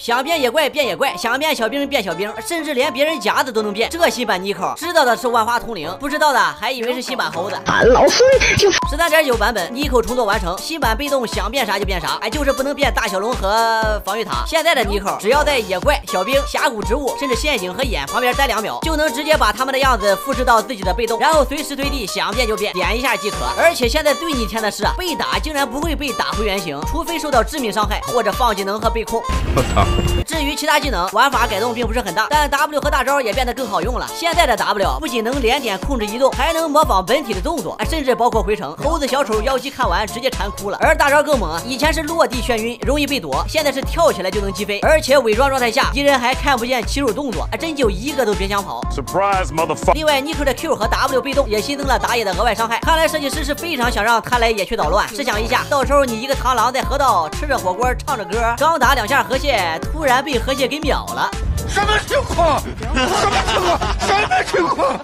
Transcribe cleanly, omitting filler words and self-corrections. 想变野怪变野怪，想变小兵变小兵，甚至连别人夹子都能变。这新版妮蔻知道的是万花通灵，不知道的还以为是新版猴子。俺老孙就13.9版本妮蔻重做完成，新版被动想变啥就变啥，哎，就是不能变大小龙和防御塔。现在的妮蔻只要在野怪、小兵、峡谷、植物，甚至陷阱和眼旁边待2秒，就能直接把他们的样子复制到自己的被动，然后随时随地想变就变，点一下即可。而且现在最逆天的是，被打竟然不会被打回原形，除非受到致命伤害或者放技能和被控。我操！至于其他技能玩法改动并不是很大，但 W 和大招也变得更好用了。现在的 W 不仅能连点控制移动，还能模仿本体的动作，甚至包括回城。猴子小丑妖姬看完直接馋哭了。而大招更猛，以前是落地眩晕容易被躲，现在是跳起来就能击飞，而且伪装状态下敌人还看不见起手动作，真就一个都别想跑。另外妮蔻的 Q 和 W 被动也新增了打野的额外伤害，看来设计师是非常想让他来野区捣乱。试想一下，到时候你一个螳螂在河道吃着火锅唱着歌，刚打2下河蟹，突然被河蟹给秒了。什么情况？什么情况？什么情况？